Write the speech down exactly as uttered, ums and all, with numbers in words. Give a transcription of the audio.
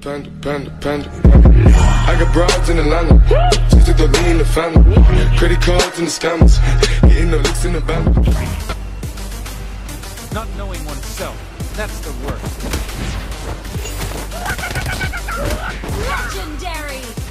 Panda, panda, panda, panda. I got broads in Atlanta. Just took the lean in the family. Credit cards and the scammers. Getting the licks in the band. Not knowing oneself, that's the worst. Legendary!